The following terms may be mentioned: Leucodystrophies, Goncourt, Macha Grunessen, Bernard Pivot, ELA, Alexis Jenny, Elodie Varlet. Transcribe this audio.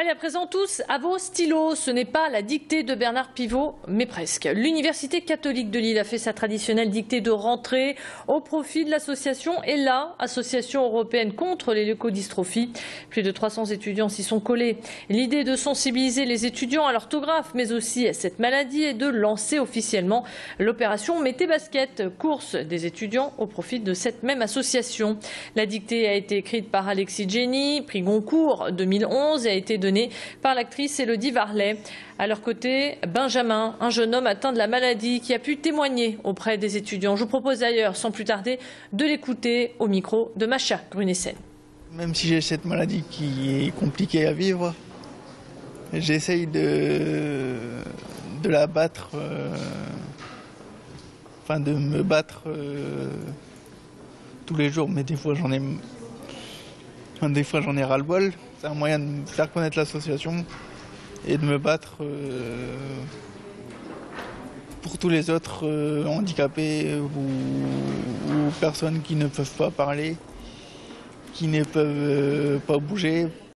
Allez, à présent tous à vos stylos. Ce n'est pas la dictée de Bernard Pivot, mais presque. L'Université catholique de Lille a fait sa traditionnelle dictée de rentrée au profit de l'association ELA, Association européenne contre les leucodystrophies. Plus de 300 étudiants s'y sont collés. L'idée de sensibiliser les étudiants à l'orthographe, mais aussi à cette maladie, et de lancer officiellement l'opération Mettez Basket, course des étudiants au profit de cette même association. La dictée a été écrite par Alexis Jenny, prix Goncourt 2011, et a été donnée par l'actrice Elodie Varlet. À leur côté, Benjamin, un jeune homme atteint de la maladie qui a pu témoigner auprès des étudiants. Je vous propose d'ailleurs, sans plus tarder, de l'écouter au micro de Macha Grunessen. Même si j'ai cette maladie qui est compliquée à vivre, j'essaye de la battre, enfin de me battre tous les jours, mais des fois j'en ai ras-le-bol. C'est un moyen de faire connaître l'association et de me battre pour tous les autres handicapés ou personnes qui ne peuvent pas parler, qui ne peuvent pas bouger.